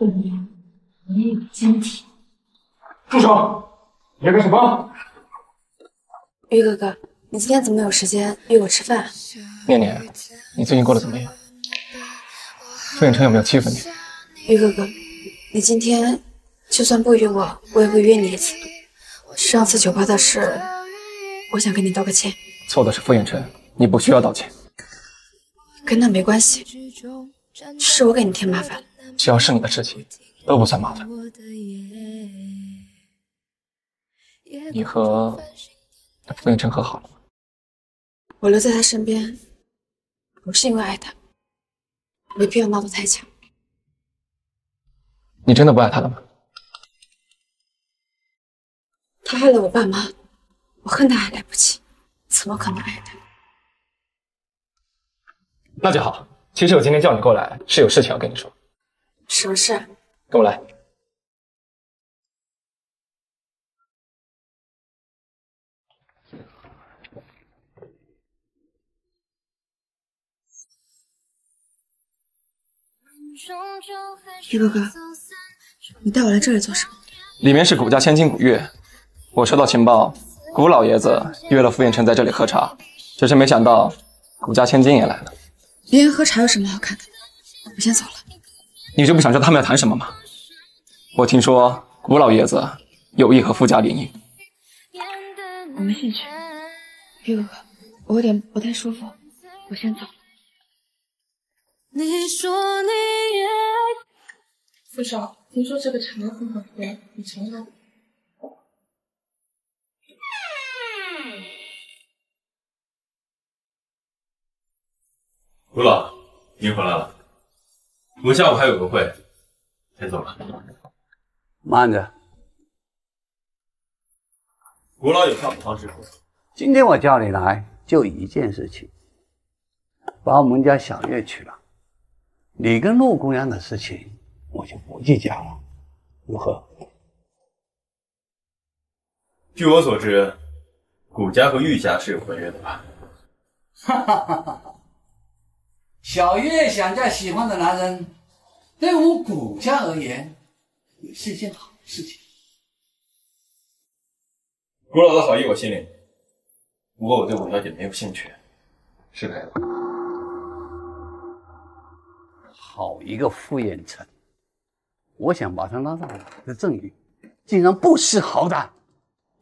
不一样，我也有坚挺。住手！你要干什么？于哥哥，你今天怎么有时间约我吃饭？念念，你最近过得怎么样？傅远成有没有欺负你？于哥哥，你今天就算不约我，我也会约你一次。上次酒吧的事，我想跟你道个歉。错的是傅远成，你不需要道歉。跟那没关系，是我给你添麻烦。 只要是你的事情，都不算麻烦。你和傅远成和好了吗？我留在他身边，不是因为爱他，没必要闹得太僵。你真的不爱他了吗？他害了我爸妈，我恨他还来不及，怎么可能爱他？那就好。其实我今天叫你过来，是有事情要跟你说。 什么事？跟我来。于哥哥，你带我来这里做什么？里面是古家千金古月，我收到情报，古老爷子约了傅远成在这里喝茶，只是没想到古家千金也来了。别人喝茶有什么好看的？我先走了。 你就不想知道他们要谈什么吗？我听说古老爷子有意和傅家联姻，我没兴趣。于哥哥，我有点不太舒服，我先走了。傅少，听说这个茶很好喝，你尝尝。古老，您回来了。 我下午还有个会，先走了。慢着，古老有话不好直说。今天我叫你来就一件事情，把我们家小月娶了。你跟陆姑娘的事情，我就不计较了，如何？据我所知，谷家和玉家是有婚约的吧？哈哈哈哈。 小月想嫁喜欢的男人，对我们谷家而言也是一件好事情。古老的好意我心领，不过我对武小姐没有兴趣，是该的。好一个傅远成！我想把他拉上我的阵营，竟然不识好歹！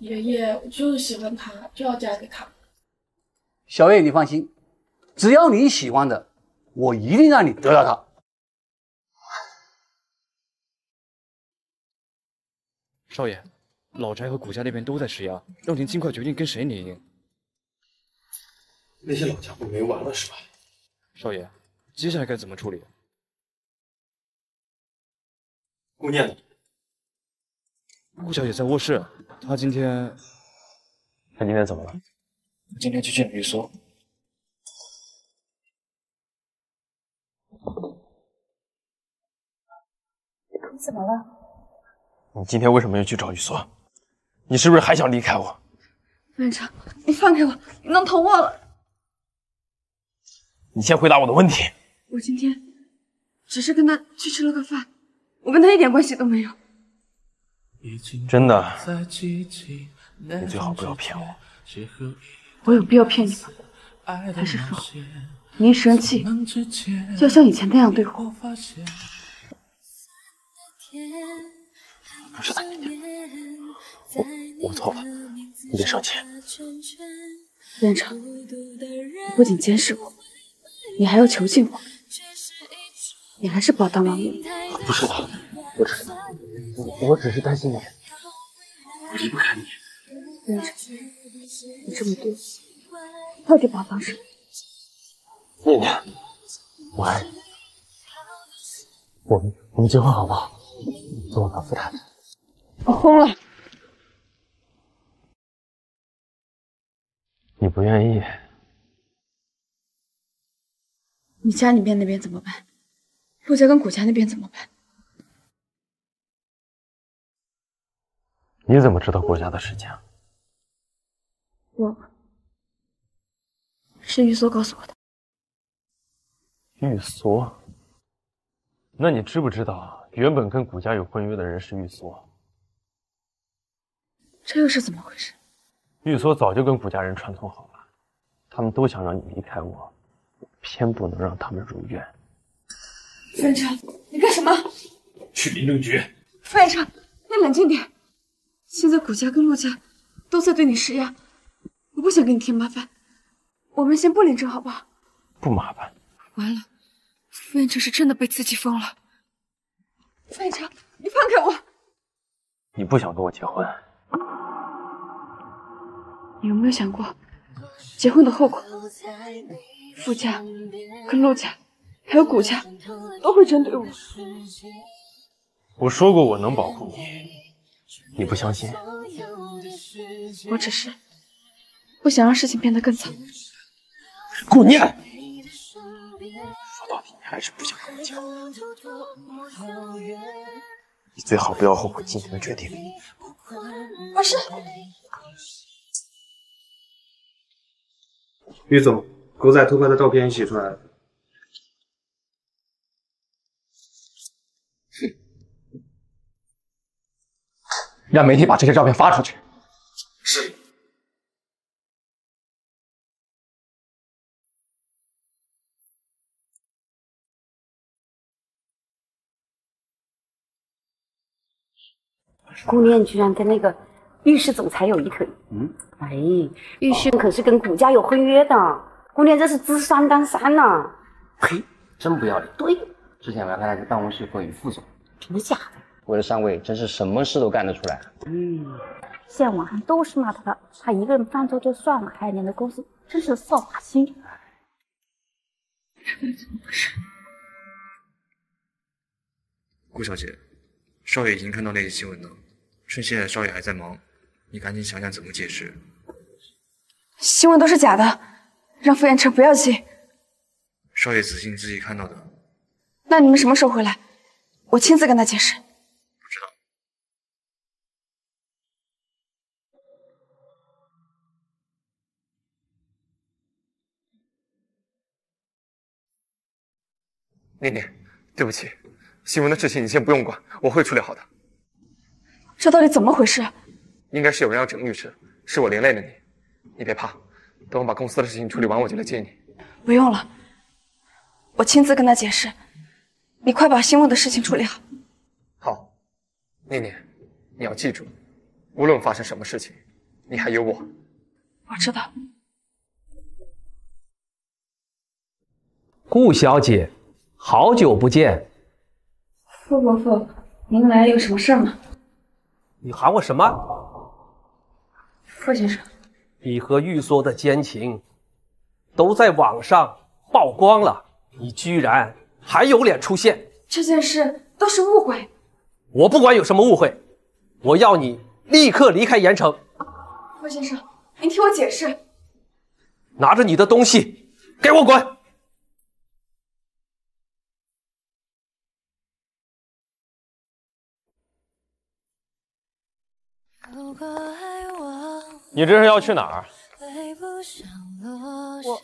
爷爷，我就是喜欢他，就要嫁给他。小月，你放心，只要你喜欢的。 我一定让你得到他。少爷，老宅和谷家那边都在施压，让您尽快决定跟谁联姻。那些老家伙没完了是吧？少爷，接下来该怎么处理？顾念呢？顾小姐在卧室，她今天怎么了？她今天去见了玉苏。 你怎么了？你今天为什么又去找玉锁？你是不是还想离开我？院长，你放开我！你弄疼我了！你先回答我的问题。我今天只是跟他去吃了个饭，我跟他一点关系都没有。真的？你最好不要骗我。我有必要骗你吗？还是说你一生气就要像以前那样对我？ 不是的，我错了，你别生气。院长，你不仅监视我，你还要囚禁我，你还是把我当王爷。不是的，我只是担心你，我离不开你。院长，你这么对我，到底把我当什么？念念，我爱你，我们结婚好不好？ 做我老夫太太，我疯了！你不愿意？你家里面那边怎么办？陆家跟谷家那边怎么办？你怎么知道谷家的事情啊？我是玉锁告诉我的。玉锁？那你知不知道？原本跟谷家有婚约的人是玉锁。这又是怎么回事？玉锁早就跟谷家人串通好了，他们都想让你离开我，我偏不能让他们如愿。阮城，你干什么？去民政局。阮城，你冷静点。现在谷家跟陆家都在对你施压，我不想给你添麻烦，我们先不领证好不好？不麻烦。完了，阮城是真的被刺激疯了。 阮城，你放开我！你不想跟我结婚？你有没有想过结婚的后果？傅家、跟陆家，还有谷家，都会针对我。我说过我能保护你，你不相信？我只是不想让事情变得更糟。给我念！ 还是不想跟我结婚，你最好不要后悔今天的决定。老师，于总，狗仔偷拍的照片洗出来了。哼，让媒体把这些照片发出去。是。 顾念居然跟那个玉氏总裁有一腿，嗯，哎，玉氏可是跟谷家有婚约的，顾念这是知三当三呢、啊。呸，真不要脸！对，之前我还看他去办公室会与副总，真的假的？为了上位，真是什么事都干得出来。嗯，现在网上都是骂他一个人犯错就算了，还有你的公司真是扫把星。怎么回事？顾小姐，少爷已经看到那些新闻了。 趁现在少爷还在忙，你赶紧想想怎么解释。新闻都是假的，让傅彦辰不要信。少爷只信自己看到的。那你们什么时候回来？我亲自跟他解释。不知道。念念，对不起，新闻的事情你先不用管，我会处理好的。 这到底怎么回事？应该是有人要整律师，是我连累了你。你别怕，等我把公司的事情处理完，我就来接你。不用了，我亲自跟他解释。你快把新闻的事情处理好。好，念念，你要记住，无论发生什么事情，你还有我。我知道。顾小姐，好久不见。傅伯父，您来有什么事吗？ 你喊我什么？傅先生，你和玉锁的奸情都在网上曝光了，你居然还有脸出现？这件事都是误会。我不管有什么误会，我要你立刻离开盐城。傅先生，您听我解释。拿着你的东西，给我滚！ 你这是要去哪儿？我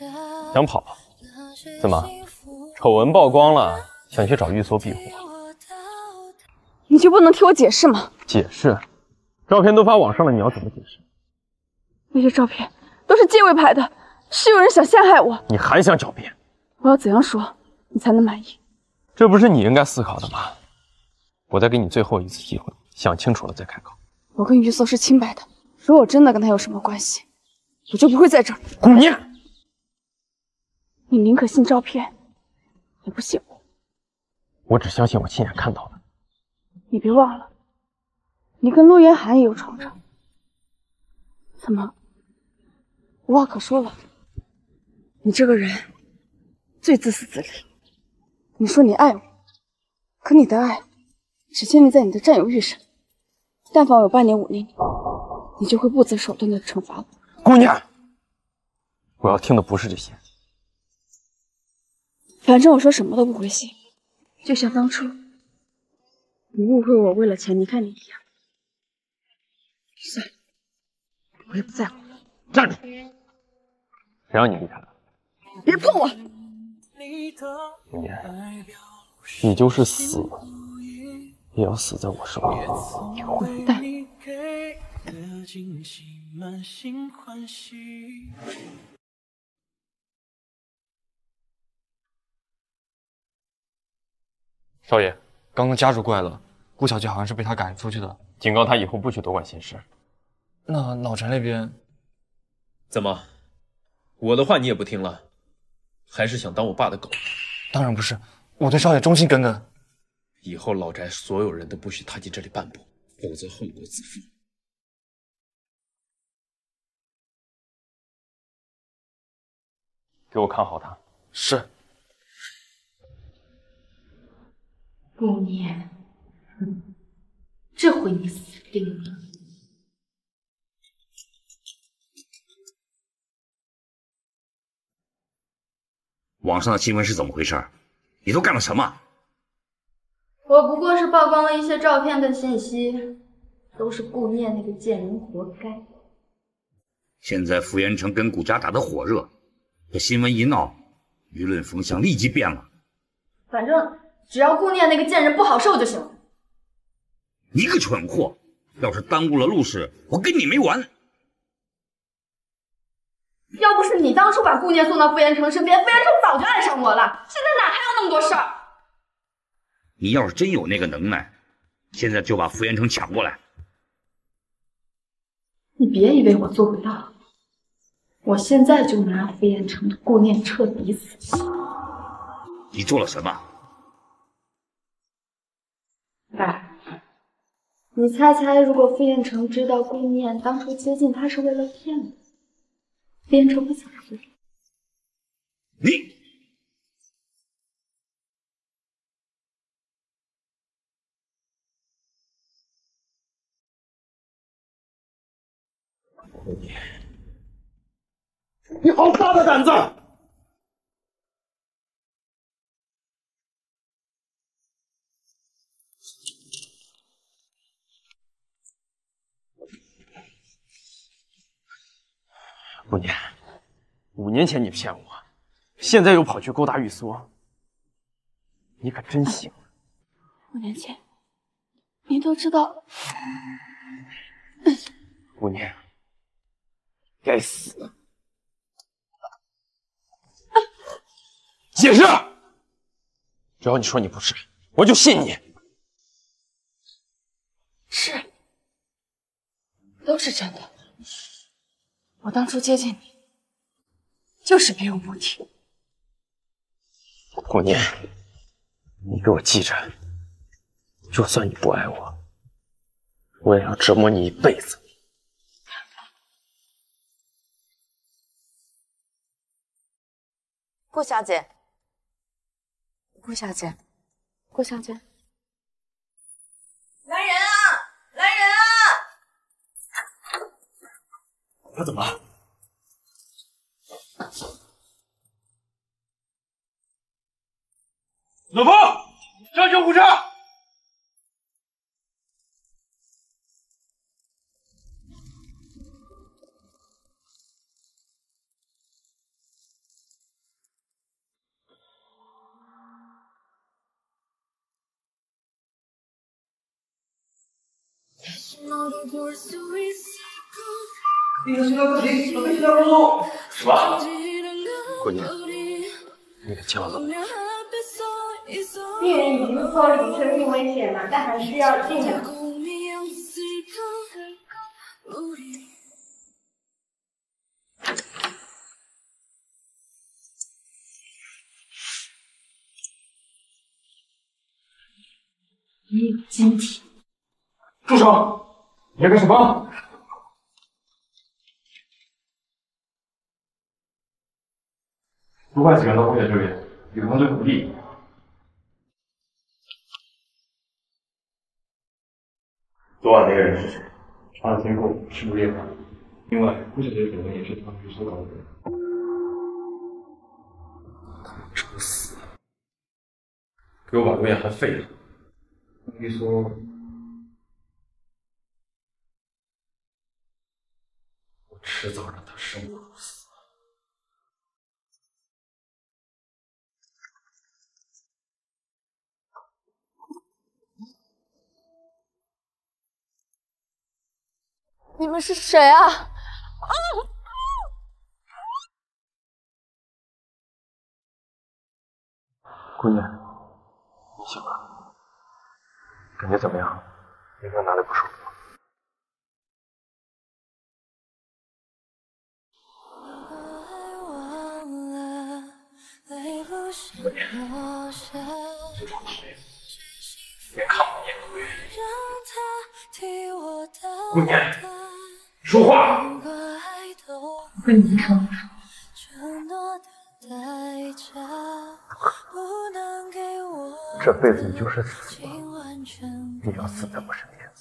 想跑，怎么？丑闻曝光了，想去找玉锁庇护？你就不能替我解释吗？解释？照片都发网上了，你要怎么解释？那些照片都是借位拍的，是有人想陷害我。你还想狡辩？我要怎样说你才能满意？这不是你应该思考的吗？我再给你最后一次机会，想清楚了再开口。 我跟玉锁是清白的，如果我真的跟他有什么关系，我就不会在这儿。顾念，你宁可信照片，也不信我。我只相信我亲眼看到的。你别忘了，你跟陆言寒也有吵吵。怎么，无话可说了？你这个人最自私自利。你说你爱我，可你的爱只建立在你的占有欲上。 但凡有半年5年，你就会不择手段的惩罚我。姑娘，我要听的不是这些。反正我说什么都不回信，就像当初你误会我为了钱离开你一样。算了，我也不在乎。站住！谁让你离开的？别碰我！姑娘，你就是死。也要死在我手里。滚蛋！少爷，刚刚家主过来了，顾小姐好像是被他赶出去的，警告他以后不许多管闲事。那老陈那边怎么？我的话你也不听了，还是想当我爸的狗？当然不是，我对少爷忠心耿耿。 以后老宅所有人都不许踏进这里半步，否则后果自负。给我看好他。是。顾念，这回你死定了。网上的新闻是怎么回事？你都干了什么？ 我不过是曝光了一些照片跟信息，都是顾念那个贱人活该。现在傅元成跟顾家打得火热，这新闻一闹，舆论风向立即变了。反正只要顾念那个贱人不好受就行了。你个蠢货，要是耽误了陆氏，我跟你没完！要不是你当初把顾念送到傅元成身边，傅元成早就爱上我了。现在哪还有那么多事儿？ 你要是真有那个能耐，现在就把傅元成抢过来。你别以为我做不到，我现在就拿傅元成的顾念彻底死心。你做了什么？爸，你猜猜，如果傅元成知道顾念当初接近他是为了骗我，傅元成会怎么做？你。 你好大的胆子！顾念，5年前你骗我，现在又跑去勾搭玉梭，你可真行！5年前，你都知道了。顾念。 该死！解释！只要你说你不是，我就信你。是，都是真的。我当初接近你，就是别有目的。顾念，你给我记着，就算你不爱我，我也要折磨你一辈子。 顾小姐，顾小姐，顾小姐，来人啊！来人啊！他怎么了？老婆，上救护车！什么？姑娘，你可千万不能！病人已经脱离生命危险了，但还需要静养。你有晶体。住手！ 你要干什么？不快请人到后院救援，与他对不利。昨晚那个人是谁？查了监控，是陆夜华。另外，顾小姐本人也是他们玉苏搞的人。他妈找死！给我把陆夜华废了。玉苏。 迟早让他生不如死。你们是谁啊？啊！姑娘，你醒了？感觉怎么样？有没有哪里不舒服？ 别看我眼不圆，姑娘，说话！我跟你说，这辈子你就是死了，你要死在我身边。